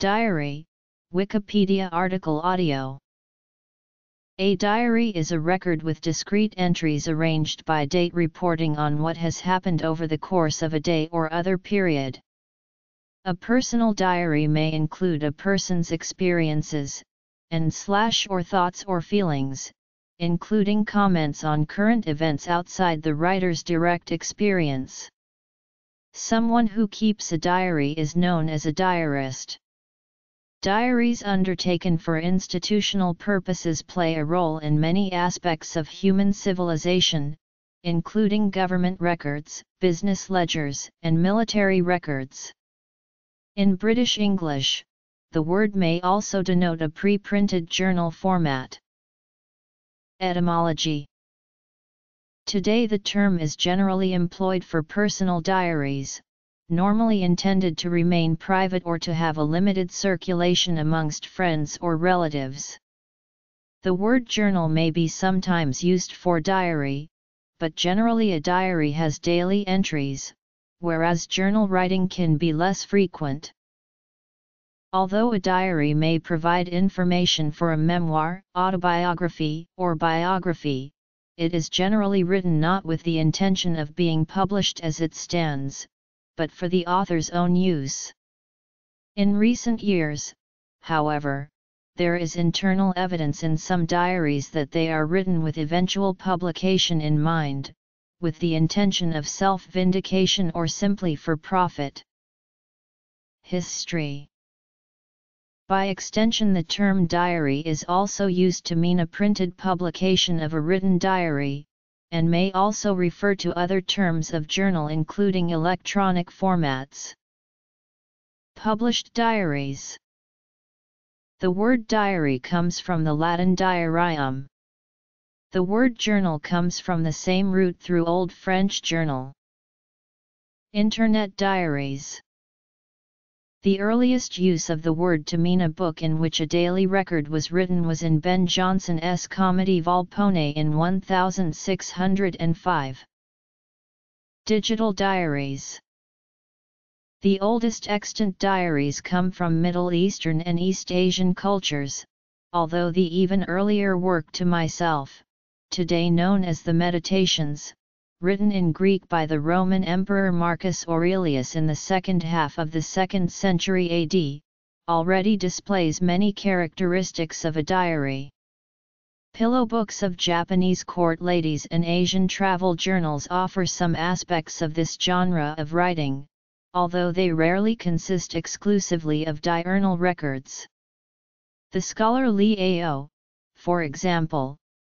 Diary, Wikipedia article audio. A diary is a record with discrete entries arranged by date reporting on what has happened over the course of a day or other period. A personal diary may include a person's experiences, and/or thoughts or feelings, including comments on current events outside the writer's direct experience. Someone who keeps a diary is known as a diarist. Diaries undertaken for institutional purposes play a role in many aspects of human civilization, including government records, business ledgers, and military records. In British English, the word may also denote a pre-printed journal format. Etymology. Today the term is generally employed for personal diaries, normally intended to remain private or to have a limited circulation amongst friends or relatives. The word journal may be sometimes used for diary, but generally a diary has daily entries, whereas journal writing can be less frequent. Although a diary may provide information for a memoir, autobiography, or biography, it is generally written not with the intention of being published as it stands, but for the author's own use. In recent years, however, there is internal evidence in some diaries that they are written with eventual publication in mind, with the intention of self-vindication or simply for profit. History. By extension, the term diary is also used to mean a printed publication of a written diary, and may also refer to other terms of journal including electronic formats. Published diaries. The word diary comes from the Latin diarium. The word journal comes from the same root through Old French journal. Internet diaries. The earliest use of the word to mean a book in which a daily record was written was in Ben Jonson's comedy Volpone in 1605. Digital diaries. The oldest extant diaries come from Middle Eastern and East Asian cultures, although the even earlier work To Myself, today known as the Meditations, written in Greek by the Roman Emperor Marcus Aurelius in the second half of the 2nd century AD, already displays many characteristics of a diary. Pillow books of Japanese court ladies and Asian travel journals offer some aspects of this genre of writing, although they rarely consist exclusively of diurnal records. The scholar Li Ao, for example,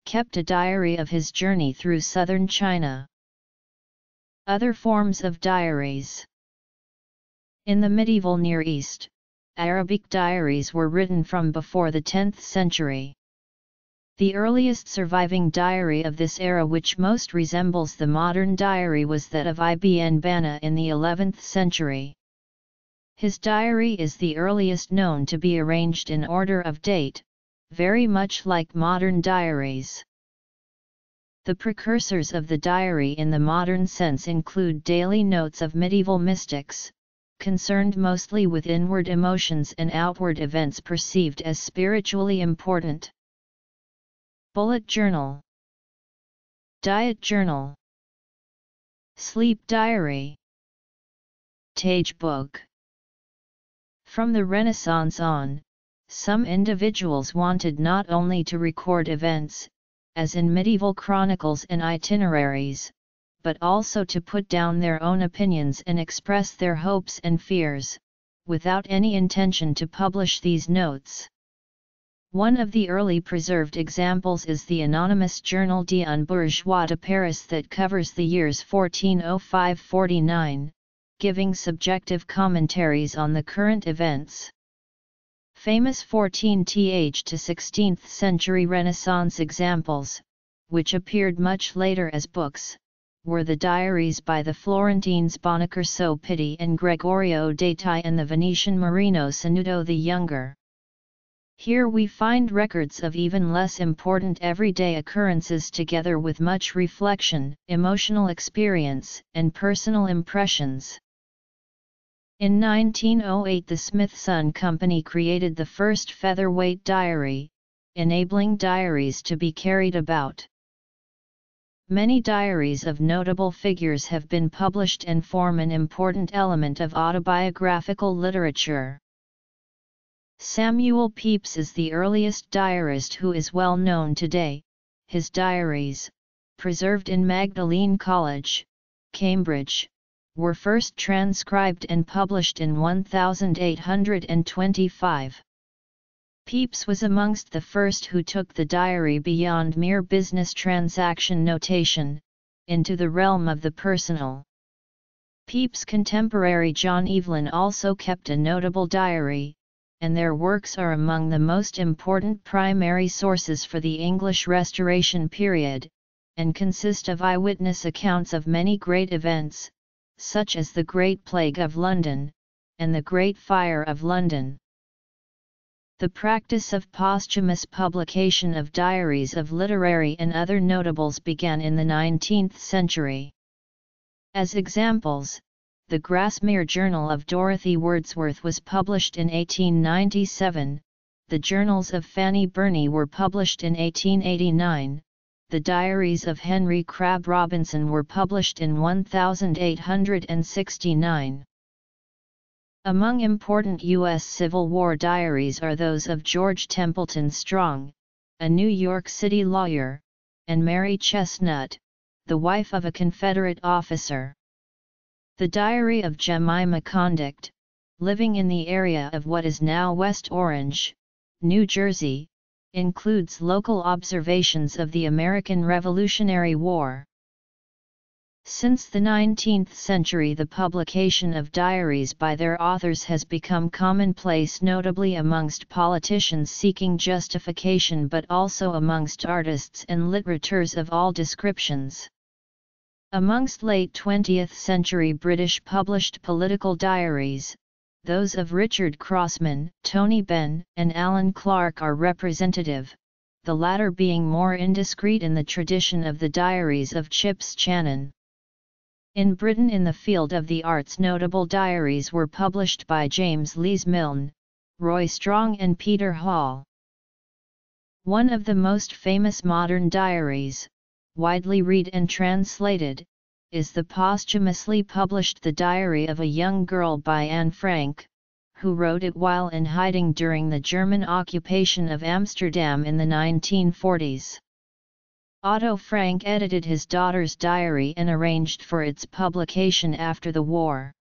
kept a diary of his journey through southern China. Other forms of diaries. In the medieval Near East, Arabic diaries were written from before the 10th century. The earliest surviving diary of this era, which most resembles the modern diary, was that of Ibn Banna in the 11th century. His diary is the earliest known to be arranged in order of date, very much like modern diaries. The precursors of the diary in the modern sense include daily notes of medieval mystics, concerned mostly with inward emotions and outward events perceived as spiritually important. Bullet journal, diet journal, sleep diary, tage book. From the Renaissance on, some individuals wanted not only to record events, as in medieval chronicles and itineraries, but also to put down their own opinions and express their hopes and fears, without any intention to publish these notes. One of the early preserved examples is the anonymous Journal d'un Bourgeois de Paris that covers the years 1405–49, giving subjective commentaries on the current events. Famous 14th to 16th century Renaissance examples, which appeared much later as books, were the diaries by the Florentines Bonaccorso Pitti and Gregorio Dati and the Venetian Marino Sanudo the Younger. Here we find records of even less important everyday occurrences together with much reflection, emotional experience, and personal impressions. In 1908 the Smithson Company created the first featherweight diary, enabling diaries to be carried about. Many diaries of notable figures have been published and form an important element of autobiographical literature. Samuel Pepys is the earliest diarist who is well known today. His diaries, preserved in Magdalene College, Cambridge, were first transcribed and published in 1825. Pepys was amongst the first who took the diary beyond mere business transaction notation, into the realm of the personal. Pepys' contemporary John Evelyn also kept a notable diary, and their works are among the most important primary sources for the English Restoration period, and consist of eyewitness accounts of many great events, such as the Great Plague of London, and the Great Fire of London. The practice of posthumous publication of diaries of literary and other notables began in the 19th century. As examples, the Grasmere Journal of Dorothy Wordsworth was published in 1897, the journals of Fanny Burney were published in 1889, the diaries of Henry Crabb Robinson were published in 1869. Among important U.S. Civil War diaries are those of George Templeton Strong, a New York City lawyer, and Mary Chestnut, the wife of a Confederate officer. The diary of Jemima Condict, living in the area of what is now West Orange, New Jersey, includes local observations of the American Revolutionary War. Since the 19th century, the publication of diaries by their authors has become commonplace, notably amongst politicians seeking justification, but also amongst artists and literateurs of all descriptions. Amongst late 20th century British published political diaries, those of Richard Crossman, Tony Benn, and Alan Clark are representative, the latter being more indiscreet in the tradition of the diaries of Chips Channon. In Britain, in the field of the arts, notable diaries were published by James Lees-Milne, Roy Strong, and Peter Hall. One of the most famous modern diaries, widely read and translated, is the posthumously published The Diary of a Young Girl by Anne Frank, who wrote it while in hiding during the German occupation of Amsterdam in the 1940s. Otto Frank edited his daughter's diary and arranged for its publication after the war.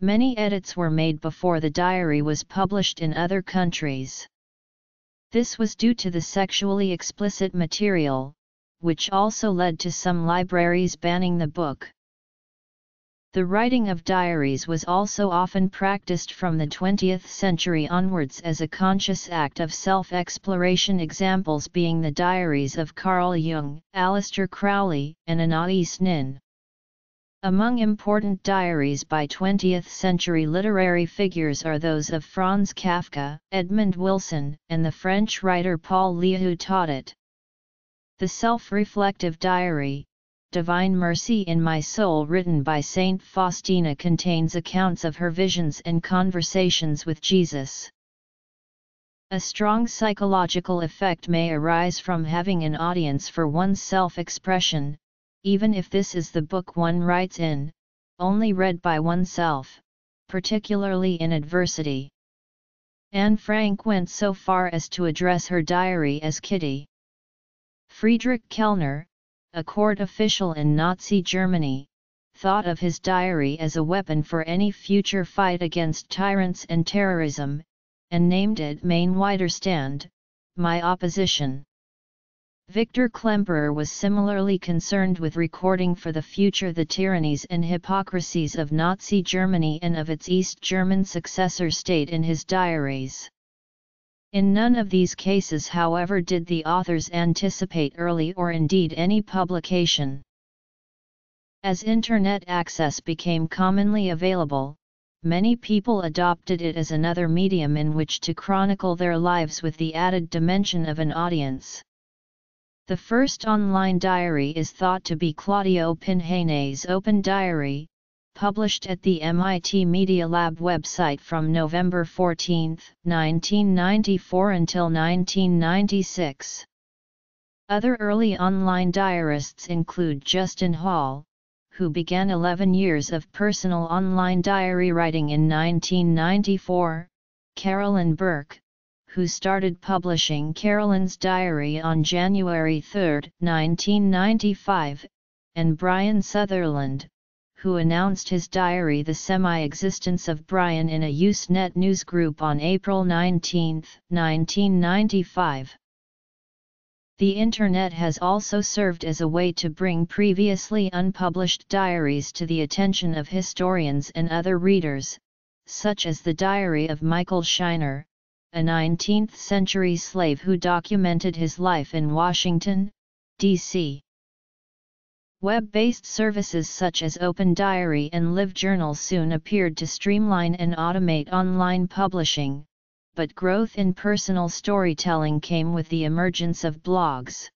Many edits were made before the diary was published in other countries. This was due to the sexually explicit material, which also led to some libraries banning the book. The writing of diaries was also often practiced from the 20th century onwards as a conscious act of self-exploration, examples being the diaries of Carl Jung, Aleister Crowley, and Anaïs Nin. Among important diaries by 20th century literary figures are those of Franz Kafka, Edmund Wilson, and the French writer Paul Lehu taught it. The self-reflective diary, Divine Mercy in My Soul, written by Saint Faustina, contains accounts of her visions and conversations with Jesus. A strong psychological effect may arise from having an audience for one's self-expression, even if this is the book one writes in, only read by oneself, particularly in adversity. Anne Frank went so far as to address her diary as Kitty. Friedrich Kellner, a court official in Nazi Germany, thought of his diary as a weapon for any future fight against tyrants and terrorism, and named it Mein Widerstand, My Opposition. Victor Klemperer was similarly concerned with recording for the future the tyrannies and hypocrisies of Nazi Germany and of its East German successor state in his diaries. In none of these cases, however, did the authors anticipate early or indeed any publication. As Internet access became commonly available, many people adopted it as another medium in which to chronicle their lives, with the added dimension of an audience. The first online diary is thought to be Claudio Pinheira's open diary, published at the MIT Media Lab website from November 14, 1994 until 1996. Other early online diarists include Justin Hall, who began 11 years of personal online diary writing in 1994, Carolyn Burke, who started publishing Carolyn's Diary on January 3, 1995, and Brian Sutherland, who announced his diary The Semi-Existence of Brian in a Usenet newsgroup on April 19, 1995. The Internet has also served as a way to bring previously unpublished diaries to the attention of historians and other readers, such as the diary of Michael Shiner, a 19th-century slave who documented his life in Washington, D.C. Web-based services such as OpenDiary and LiveJournal soon appeared to streamline and automate online publishing, but growth in personal storytelling came with the emergence of blogs.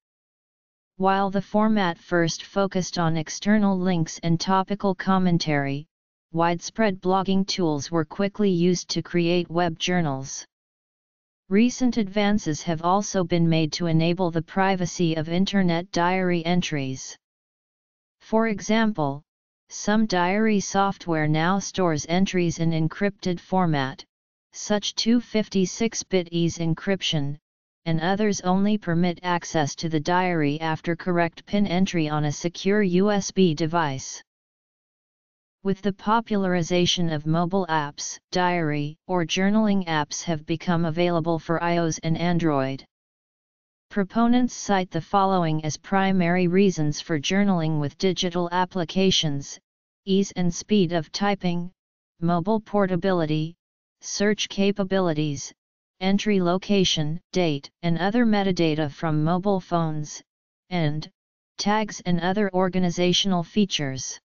While the format first focused on external links and topical commentary, widespread blogging tools were quickly used to create web journals. Recent advances have also been made to enable the privacy of Internet diary entries. For example, some diary software now stores entries in encrypted format, such 256-bit EASE encryption, and others only permit access to the diary after correct PIN entry on a secure USB device. With the popularization of mobile apps, diary or journaling apps have become available for iOS and Android. Proponents cite the following as primary reasons for journaling with digital applications: ease and speed of typing, mobile portability, search capabilities, entry location, date, and other metadata from mobile phones, and tags and other organizational features.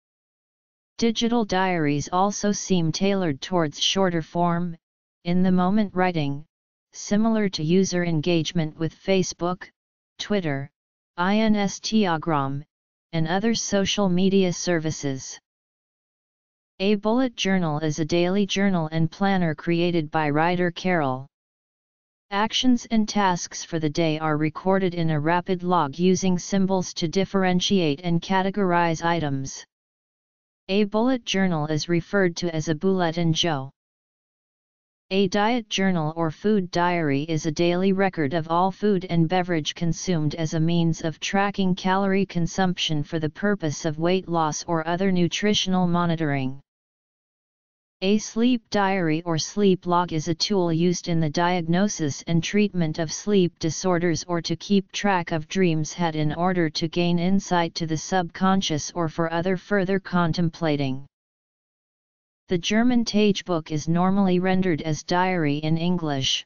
Digital diaries also seem tailored towards shorter form, in-the-moment writing, similar to user engagement with Facebook, Twitter, Instagram, and other social media services. A bullet journal is a daily journal and planner created by writer Carol. Actions and tasks for the day are recorded in a rapid log using symbols to differentiate and categorize items. A bullet journal is referred to as a bulletin journal. A diet journal or food diary is a daily record of all food and beverage consumed as a means of tracking calorie consumption for the purpose of weight loss or other nutritional monitoring. A sleep diary or sleep log is a tool used in the diagnosis and treatment of sleep disorders or to keep track of dreams had in order to gain insight to the subconscious or for other further contemplating. The German Tagebuch is normally rendered as diary in English,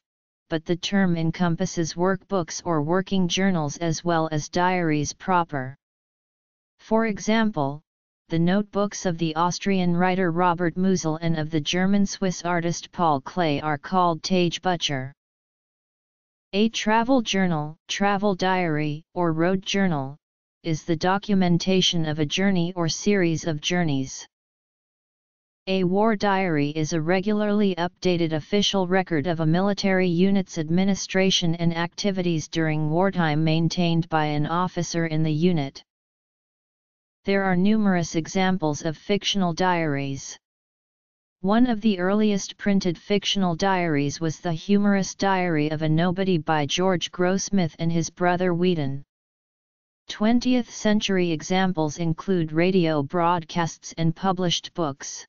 but the term encompasses workbooks or working journals as well as diaries proper. For example, the notebooks of the Austrian writer Robert Musil and of the German-Swiss artist Paul Klee are called Tagebücher. A travel journal, travel diary, or road journal, is the documentation of a journey or series of journeys. A war diary is a regularly updated official record of a military unit's administration and activities during wartime maintained by an officer in the unit. There are numerous examples of fictional diaries. One of the earliest printed fictional diaries was The Humorous Diary of a Nobody by George Grossmith and his brother Whedon. 20th-century examples include radio broadcasts and published books.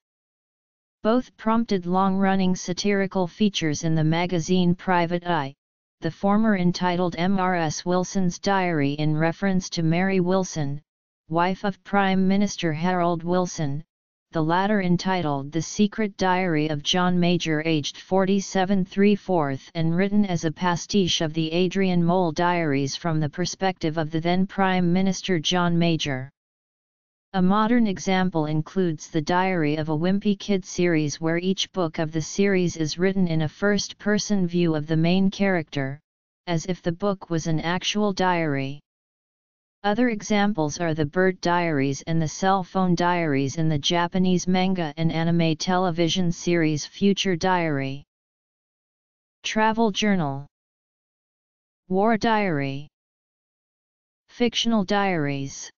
Both prompted long-running satirical features in the magazine Private Eye, the former entitled M.R.S. Wilson's Diary in reference to Mary Wilson, wife of Prime Minister Harold Wilson, the latter entitled The Secret Diary of John Major aged 47 3/4 and written as a pastiche of the Adrian Mole diaries from the perspective of the then Prime Minister John Major. A modern example includes the Diary of a Wimpy Kid series where each book of the series is written in a first-person view of the main character, as if the book was an actual diary. Other examples are the bird diaries and the cell phone diaries in the Japanese manga and anime television series Future Diary. Travel journal, war diary, fictional diaries.